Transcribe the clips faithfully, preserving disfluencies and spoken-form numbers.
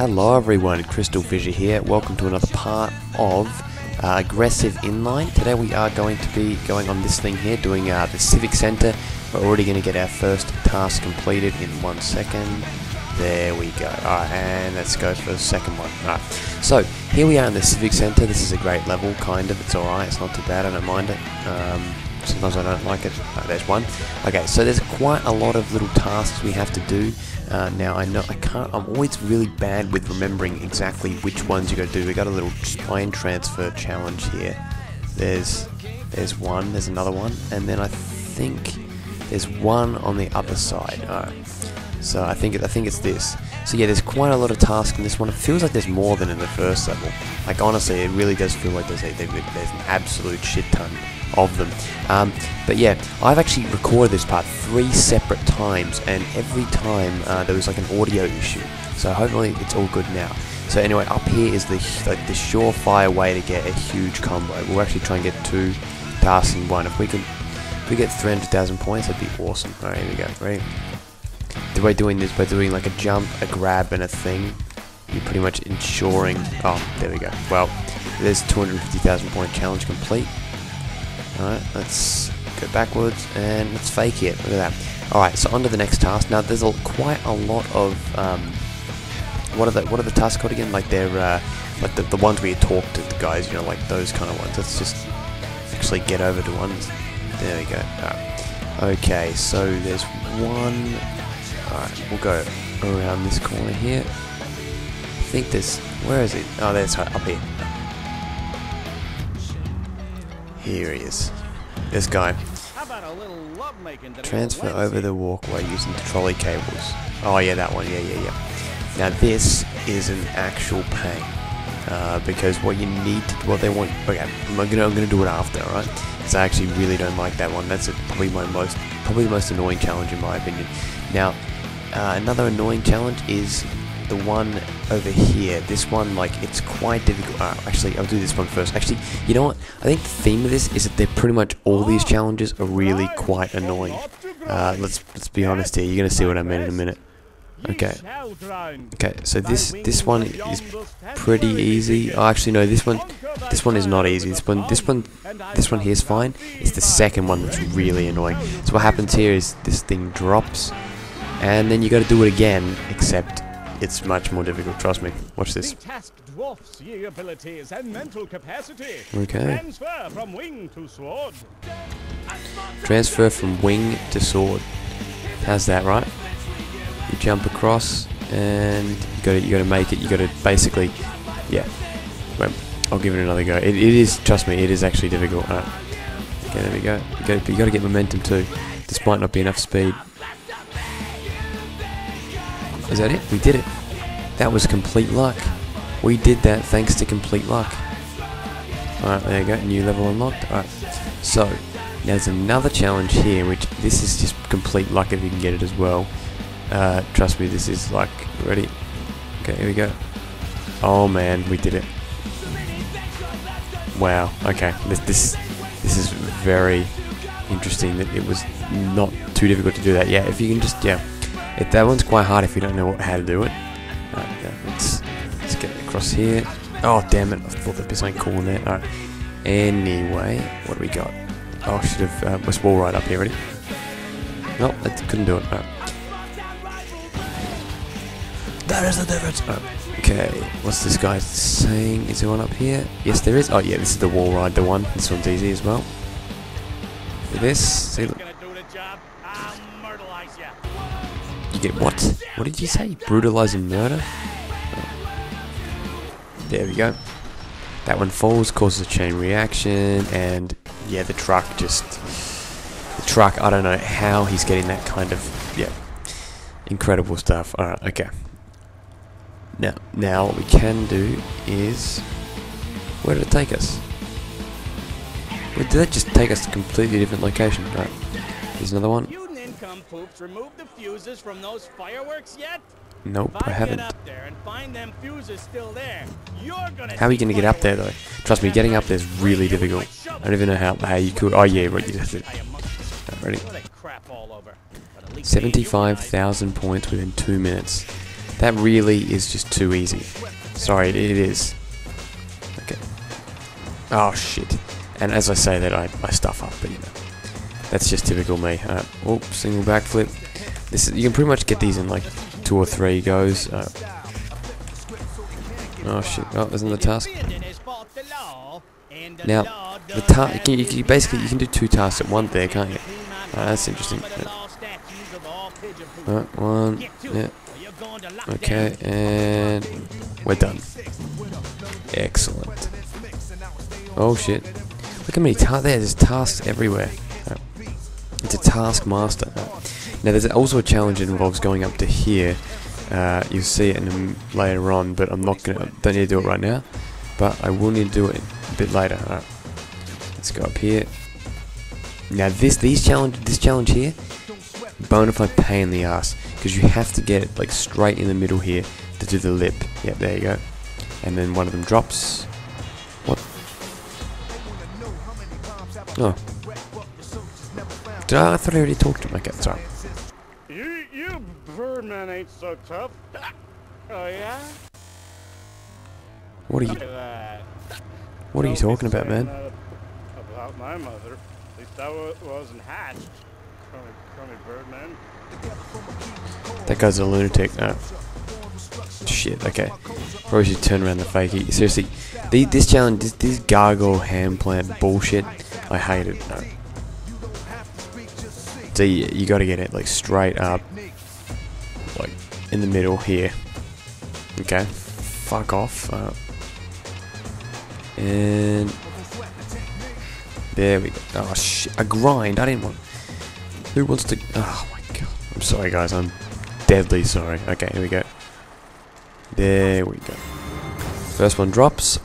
Hello everyone, Crystal Vision here. Welcome to another part of uh, Aggressive Inline. Today we are going to be going on this thing here, doing uh, the Civic Center. We're already going to get our first task completed in one second. There we go. Alright, and let's go for the second one. Alright, so here we are in the Civic Center. This is a great level, kind of. It's alright, it's not too bad, I don't mind it. Um, Sometimes I don't like it. Oh, there's one. Okay, so there's quite a lot of little tasks we have to do. Uh, now I know I can't. I'm always really bad with remembering exactly which ones you got to do. We got a little spine transfer challenge here. There's there's one. There's another one, and then I think there's one on the upper side. Alright. So I think I think it's this. So yeah, there's quite a lot of tasks in this one. It feels like there's more than in the first level. Like honestly, it really does feel like there's a, there's an absolute shit ton of them. Um, but yeah, I've actually recorded this part three separate times, and every time uh, there was like an audio issue. So hopefully it's all good now. So anyway, up here is the like the surefire way to get a huge combo. We'll actually try and get two tasks in one. If we can, if we get three hundred thousand points, that'd be awesome. All right, here we go. Ready? By doing this, by doing like a jump, a grab, and a thing, you're pretty much ensuring. Oh, there we go. Well, there's two hundred fifty thousand point challenge complete. Alright, let's go backwards and let's fake it. Look at that. Alright, so on to the next task. Now, there's a, quite a lot of. Um, what are the What are the tasks called again? Like they're uh, like the, the ones where you talk to the guys, you know, like those kind of ones. Let's just actually get over to one. There we go. Alright. Okay, so there's one. Alright, we'll go around this corner here. I think this. Where is it? Oh, there's right up here. Here he is. This guy. Transfer over the walkway using the trolley cables. Oh yeah, that one. Yeah, yeah, yeah. Now this is an actual pain uh, because what you need, to, what they want. Okay, I'm gonna, I'm gonna do it after. All right. Because I actually really don't like that one. That's a, probably my most, probably the most annoying challenge in my opinion. Now. Uh, another annoying challenge is the one over here. This one, like, it's quite difficult. Uh, actually, I'll do this one first. Actually, you know what? I think the theme of this is that they're pretty much all these challenges are really quite annoying. Uh, let's let's be honest here. You're gonna see what I mean in a minute. Okay. Okay. So this this one is pretty easy. Oh, actually, no. This one this one is not easy. This one this one this one here is fine. It's the second one that's really annoying. So what happens here is this thing drops. And then you gotta do it again, except it's much more difficult, trust me. Watch this. Okay. Transfer from wing to sword. Transfer from wing to sword. How's that, right? You jump across and you gotta you gotta make it, you gotta basically yeah. Well, I'll give it another go. It, it is, trust me, it is actually difficult. Alright. Okay, there we go. You gotta you gotta get momentum too. This might not be enough speed. Is that it? We did it. That was complete luck. We did that thanks to complete luck. Alright, there you go. New level unlocked. Alright. So, there's another challenge here, which this is just complete luck if you can get it as well. Uh, trust me, this is like, ready? Okay, here we go. Oh man, we did it. Wow. Okay. This, this, this is very interesting that it was not too difficult to do that. Yeah, if you can just, yeah. It, that one's quite hard if you don't know what, how to do it. Alright, yeah, let's, let's get across here. Oh, damn it. I thought there'd be something cool in there. Alright. Anyway, what do we got? Oh, I should have. Uh, let's wall right up here. Ready? Nope, I couldn't do it. Alright. That is the difference. Alright. Okay, what's this guy saying? Is there one up here? Yes, there is. Oh, yeah, this is the wall ride, the one. This one's easy as well. Look at this. See, look. Get what? What did you say? Brutalize and murder? Oh. There we go. That one falls, causes a chain reaction, and yeah, the truck just... The truck, I don't know how he's getting that kind of... Yeah. Incredible stuff. Alright, okay. Now, now what we can do is... Where did it take us? Where did that just take us to a completely different location? Alright. There's another one. Poops, remove the fuses from those fireworks yet? Nope, I haven't. How are you gonna get up there though? Trust me, getting up there is really difficult. I don't even know how how you could. Oh yeah, right, you have to. Ready? seventy-five thousand points within two minutes. That really is just too easy. Sorry, it is. Okay. Oh, shit. And as I say that, I, I stuff up, but you know. That's just typical me. Uh, oh, single backflip. This is, you can pretty much get these in like two or three goes. Uh, oh, shit. Oh, isn't the task? Now, the task, you, you basically, you can do two tasks at one there, can't you? Uh, that's interesting. Uh, right, one. Yeah. Okay, and we're done. Excellent. Oh shit. Look how many tasks there, there's tasks everywhere. Oh. It's a task master. Oh. Now there's also a challenge that involves going up to here. Uh, you'll see it in a, later on, but I'm not gonna, don't need to do it right now. But I will need to do it a bit later. Alright. Let's go up here. Now this these challenge this challenge here, bonafide pain in the ass. Because you have to get it like straight in the middle here to do the lip. Yep, there you go. And then one of them drops. What? Oh. Did I, I thought I already talked to him. Okay, sorry. You, you Birdman ain't so tough. Oh yeah? What are you... What are you talking about, man? About my mother. At least I wasn't hatched. Call me Birdman. That guy's a lunatic. No. Shit, okay. Probably should turn around the fakie. Seriously, the, this challenge, this, this gargoyle hand plant bullshit, I hate it. No. So you, you gotta get it like straight up, like in the middle here. Okay. Fuck off. Uh, and there we go. Oh shit, a grind. I didn't want. Who wants to? Oh my god! I'm sorry, guys. I'm deadly sorry. Okay, here we go. There we go. First one drops.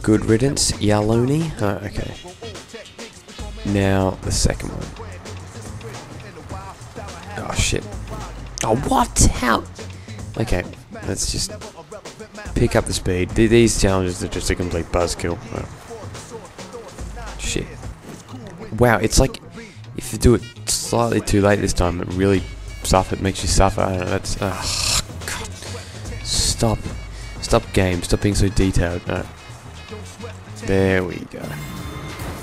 Good riddance, Yaloni. Oh, okay. Now the second one. Oh shit! Oh what? How? Okay, let's just pick up the speed. These challenges are just a complete buzzkill. Oh. Shit. Wow, it's like if you do it slightly too late this time, it really suffer. It makes you suffer. I don't know. That's oh, God. Stop, stop game. Stop being so detailed. No. There we go.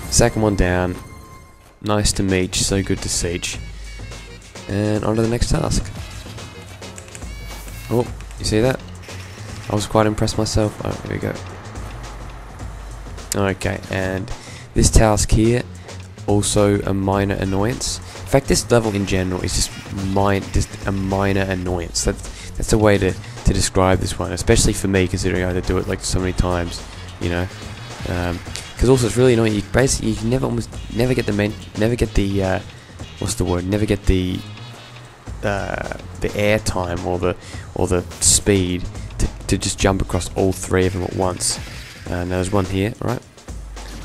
Second one down. Nice to meet you. So good to see you. And on to the next task. Oh, you see that? I was quite impressed myself. Oh, there we go. Okay, and this task here. Also a minor annoyance. In fact, this level in general is just mine, just a minor annoyance. That's that's a way to to describe this one, especially for me, considering I had to do it like so many times, you know. Because um, also it's really annoying. You basically you never almost never get the men, never get the uh, what's the word? Never get the uh, the air time or the or the speed to to just jump across all three of them at once. Uh, now there's one here, right?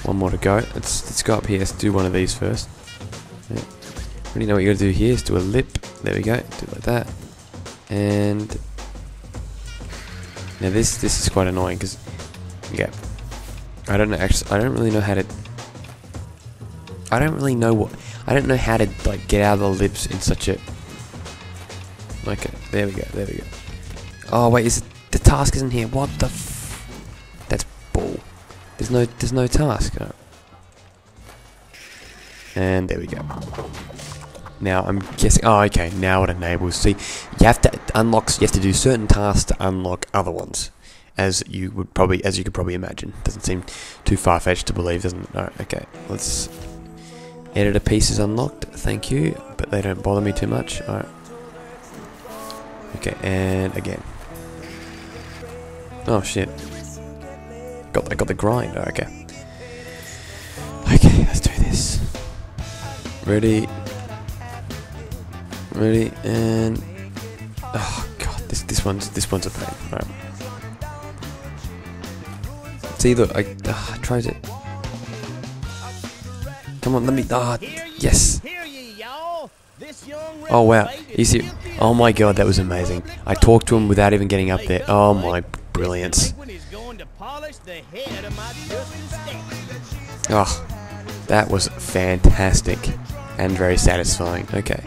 One more to go. Let's, let's go up here. Let's do one of these first. Yeah. Really know what you gotta do here. Let's do a lip. There we go. Do it like that. And now this this is quite annoying because yeah, I don't know. Actually, I don't really know how to. I don't really know what. I don't know how to like get out of the lips in such a. Okay. There we go. There we go. Oh wait, is it, the task isn't here? What the? F That's bull. There's no, there's no task. Oh. And there we go. Now I'm guessing. Oh, okay. Now it enables. See, you have to unlock. You have to do certain tasks to unlock other ones, as you would probably, as you could probably imagine. Doesn't seem too far-fetched to believe, doesn't it? No. Okay. Let's. Editor piece is unlocked. Thank you, but they don't bother me too much. All right. Okay. And again. Oh shit. I got the grind. Oh, okay. Okay, let's do this. Ready. Ready and oh god, this this one's this one's a pain. Right. See, look, I uh, I tried it. Come on, let me. Ah, oh, yes. Oh wow, you see? Oh my god, that was amazing. I talked to him without even getting up there. Oh my brilliance. Oh, that was fantastic and very satisfying. Okay,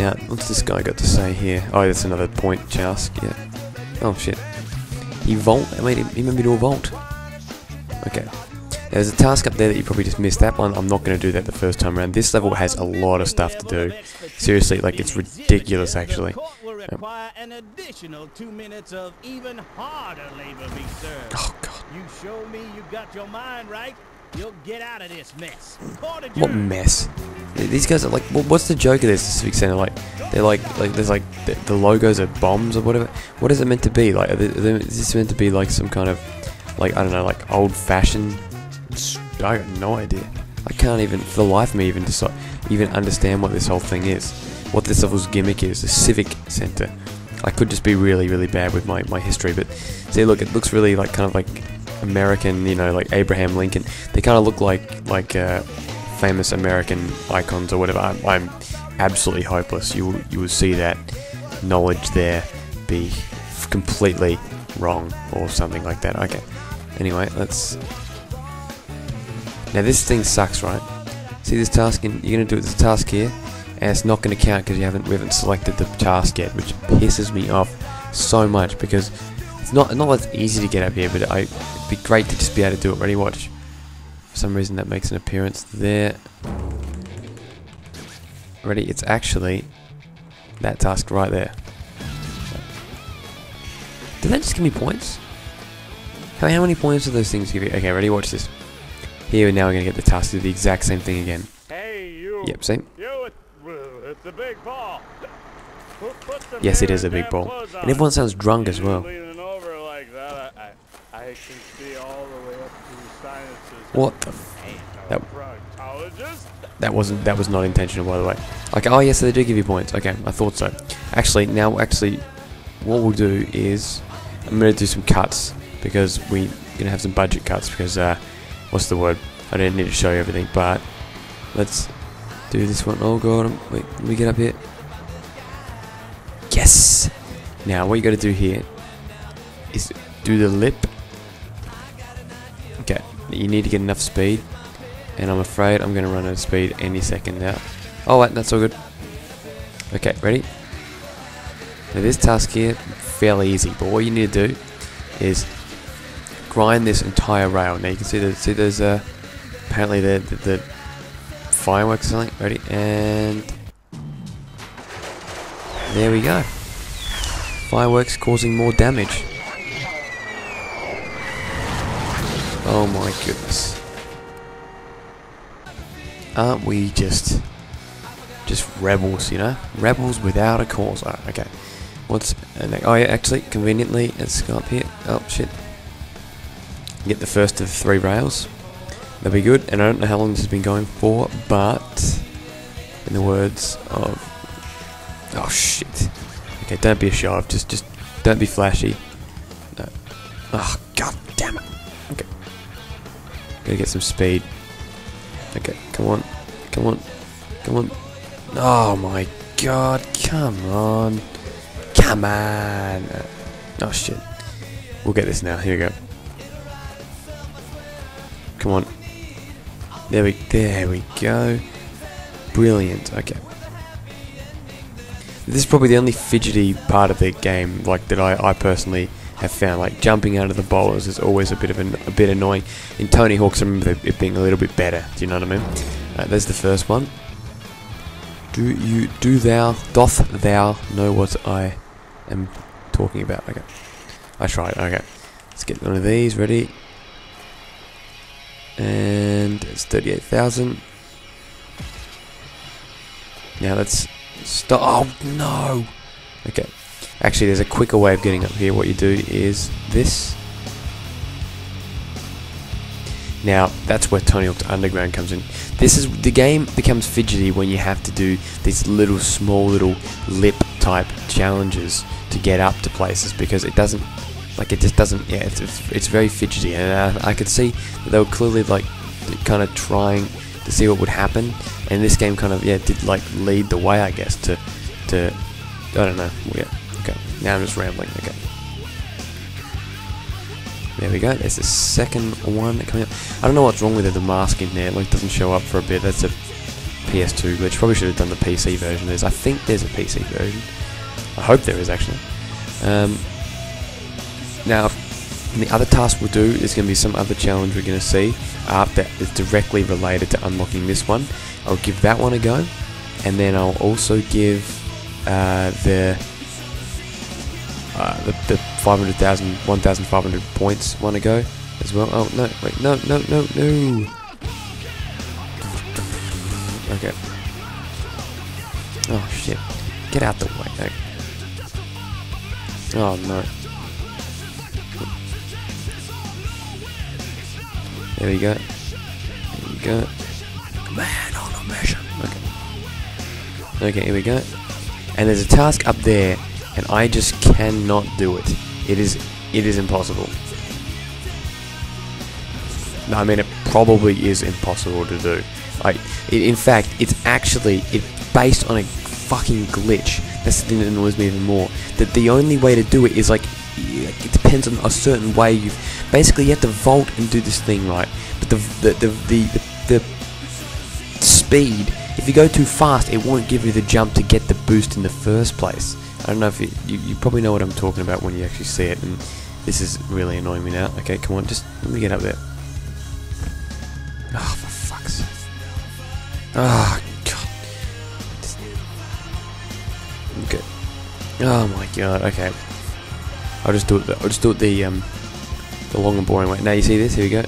Now, what's this guy got to say here? Oh, that's another point task, yeah. Oh, shit. He vault? I mean, he made me do a vault. Okay. Now, there's a task up there that you probably just missed. That one, I'm not going to do that the first time around. This level has a lot of stuff to do. Seriously, like, it's ridiculous, actually. Um, oh, God. You show me you got your mind right. You'll get out of this mess. What mess? These guys are like, well, what's the joke of this? The Civic Center, like, they're like, like, there's like, the, the logos are bombs or whatever. What is it meant to be? Like, are they, are they, is this meant to be like some kind of, like, I don't know, like old-fashioned? I got no idea. I can't even, for the life of me, even decide, even understand what this whole thing is, what this level's gimmick is. The Civic Center. I could just be really, really bad with my my history, but see, look, it looks really like kind of like American, you know, like Abraham Lincoln. They kind of look like like uh, famous American icons or whatever. I'm, I'm absolutely hopeless. You will, you will see that knowledge there be completely wrong or something like that. Okay. Anyway, let's. Now this thing sucks, right? See this task, and you're gonna do this task here, and it's not gonna count because you haven't we haven't selected the task yet, which pisses me off so much because. It's not, not that it's easy to get up here, but I, it'd be great to just be able to do it. Ready, watch. For some reason that makes an appearance there. Ready, it's actually that task right there. Did that just give me points? How, how many points do those things give you? Okay, ready, watch this. Here, now we're going to get the task to do the exact same thing again. Hey, you. Yep, same. You, it's a big ball. Yes, it is a big ball. And everyone sounds drunk as well. I can see all the way up to the sinuses. What the f... That, that wasn't... That was not intentional, by the way. Like, oh yes, they do give you points. Okay, I thought so. Actually, now, actually, what we'll do is... I'm going to do some cuts, because we're going to have some budget cuts, because, uh... what's the word? I didn't need to show you everything, but... Let's do this one. Oh god, wait, let me get up here. Yes! Now, what you got to do here... is do the lip... Okay, you need to get enough speed, and I'm afraid I'm going to run out of speed any second now. Oh, wait, that's all good. Okay, ready? Now this task here, fairly easy, but what you need to do is grind this entire rail. Now you can see that see there's uh, apparently the, the, the fireworks or something. Ready? And there we go. Fireworks causing more damage. Oh my goodness. Aren't we just... Just rebels, you know? Rebels without a cause. Oh, okay. What's... Oh yeah, actually, conveniently, let's go up here. Oh, shit. Get the first of the three rails. That'll be good, and I don't know how long this has been going for, but... In the words of... Oh, shit. Okay, don't be a show-off. Just, just... Don't be flashy. No. Oh, god damn it. Gotta get some speed. Okay, come on. Come on. Come on. Oh my god, come on. Come on. Oh shit. We'll get this now. Here we go. Come on. There we there we go. Brilliant. Okay. This is probably the only fidgety part of the game like that I, I personally have found, like jumping out of the bowlers is always a bit of an, a bit annoying. In Tony Hawk's, I remember it being a little bit better. Do you know what I mean? Uh, there's the first one. Do you do thou doth thou know what I am talking about? Okay, I tried. Okay, let's get one of these ready. And it's thirty-eight thousand. Now let's stop. Oh no. Okay. Actually, there's a quicker way of getting up here. What you do is this. Now, that's where Tony Hawk's Underground comes in. This is the game becomes fidgety when you have to do these little, small, little lip-type challenges to get up to places because it doesn't, like, it just doesn't. Yeah, it's it's, it's very fidgety, and I, I could see that they were clearly like kind of trying to see what would happen, and this game kind of yeah did like lead the way, I guess, to to I don't know, yeah. Okay, now I'm just rambling, okay. There we go, there's the second one coming up. I don't know what's wrong with it, the mask in there, like doesn't show up for a bit, that's a P S two glitch. Probably should have done the P C version of this. I think there's a P C version. I hope there is, actually. Um, now, and the other task we'll do is going to be some other challenge we're going to see uh, that is directly related to unlocking this one. I'll give that one a go, and then I'll also give uh, the, uh, the the five hundred thousand, one thousand five hundred points one a go as well. Oh no! Wait, no, no, no, no! Okay. Oh shit! Get out the way! Okay. Oh no! There we go. There we go. Man on a mission. Okay. Okay, here we go. And there's a task up there, and I just cannot do it. It is, it is impossible. No, I mean it probably is impossible to do. I, it, in fact, it's actually it based on a fucking glitch. That's the thing that annoys me even more. That the only way to do it is like. It depends on a certain way. You basically you have to vault and do this thing right, but the the the the, the speed. If you go too fast, it won't give you the jump to get the boost in the first place. I don't know if you you, you probably know what I'm talking about when you actually see it. And this is really annoying me now. Okay, come on, just let me get up there. Oh, for fuck's sake! Oh god. Okay. Oh my god. Okay. I'll just do it. The, I'll just do it the um, the long and boring way. Now you see this. Here we go.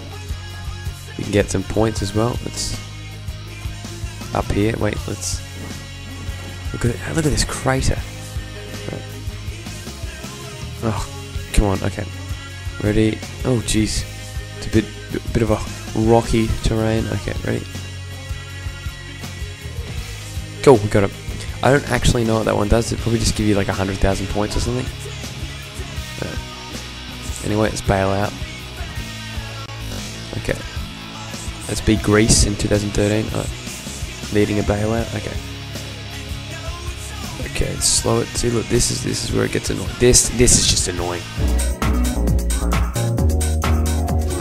You can get some points as well. Let's up here. Wait. Let's look at it. Look at this crater. Right. Oh, come on. Okay. Ready? Oh, jeez. It's a bit bit of a rocky terrain. Okay. Ready? Cool. We got it. I don't actually know what that one does. It probably just give you like a hundred thousand points or something. Anyway, let's bail out. Okay. Let's be Greece in two thousand thirteen. Oh, needing a bailout. Okay. Okay, let's slow it. See, look, this is this is where it gets annoying. This this is just annoying.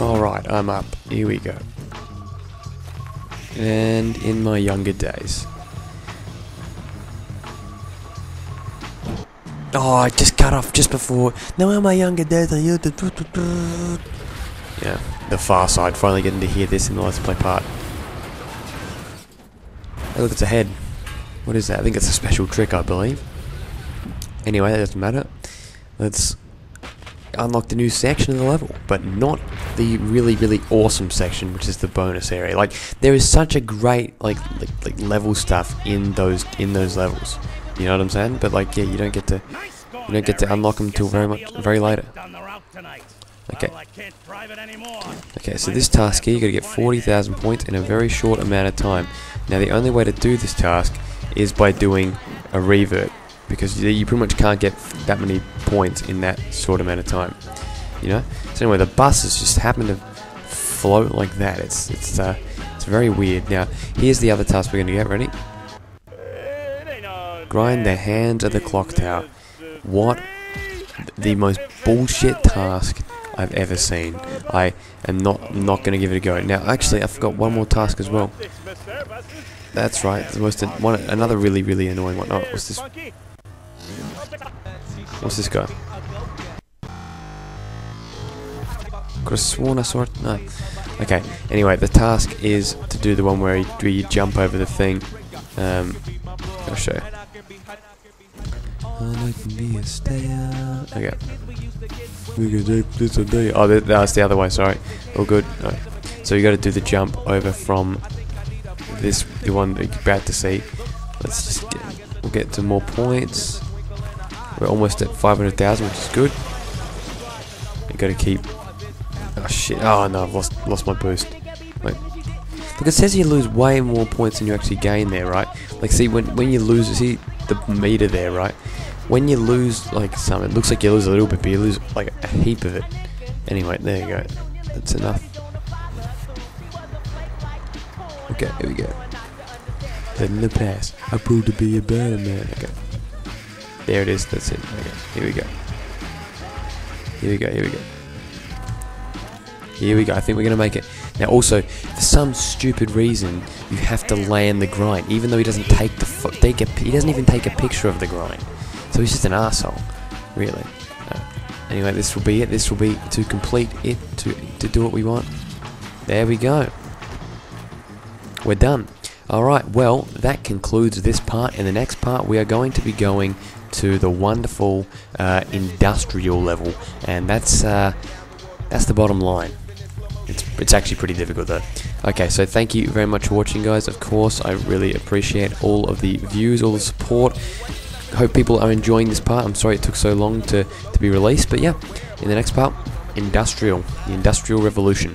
All right, I'm up. Here we go. And in my younger days. Oh, I just cut off just before. Now in my younger days I used to. Yeah, the far side. Finally getting to hear this in the Let's Play part. Hey, look, it's a head. What is that? I think it's a special trick, I believe. Anyway, that doesn't matter. Let's unlock the new section of the level, but not the really, really awesome section, which is the bonus area. Like there is such a great like like, like level stuff in those in those levels. You know what I'm saying? But like, yeah, you don't get to, you don't get to unlock them till very much, very later. Okay. Okay, so this task here, you got to get forty thousand points in a very short amount of time. Now, the only way to do this task is by doing a revert, because you pretty much can't get that many points in that short amount of time. You know. So anyway, the buses just happen to float like that. It's it's uh it's very weird. Now, here's the other task we're gonna get. Ready? Grind the hands of the clock tower. What the most bullshit task I've ever seen. I am not not going to give it a go. Now, actually, I forgot one more task as well. That's right. The most one, another really, really annoying one. Oh, what's this? What's this guy? Could have sworn I saw it. No. Okay. Anyway, the task is to do the one where you, where you jump over the thing. Um, I'll show you. Okay. We can take this a day. Oh, that's the other way. Sorry. All good. All right. So you got to do the jump over from this, the one that you're about to see. Let's just get, we'll get to more points. We're almost at five hundred thousand, which is good. You got to keep. Oh shit! Oh no, I've lost lost my boost. Wait. Look, it says you lose way more points than you actually gain there, right? Like, see when when you lose, see the meter there, right? When you lose like some, it looks like you lose a little bit, but you lose like a heap of it. Anyway, there you go. That's enough. Okay, here we go. Then in the past, I proved to be a better man. Okay. There it is. That's it. Okay, here we go. Here we go. Here we go. Here we go. I think we're gonna make it. Now also, for some stupid reason, you have to land the grind, even though he doesn't take the f take a, he doesn't even take a picture of the grind. So he's just an arsehole, really. Uh, anyway, this will be it. This will be to complete it, to to do what we want. There we go. We're done. Alright, well, that concludes this part. In the next part, we are going to be going to the wonderful uh, industrial level, and that's uh, that's the bottom line. It's, it's actually pretty difficult though. Okay, so thank you very much for watching, guys. Of course, I really appreciate all of the views, all the support. Hope people are enjoying this part. I'm sorry it took so long to, to be released, but yeah, in the next part, industrial, the industrial revolution.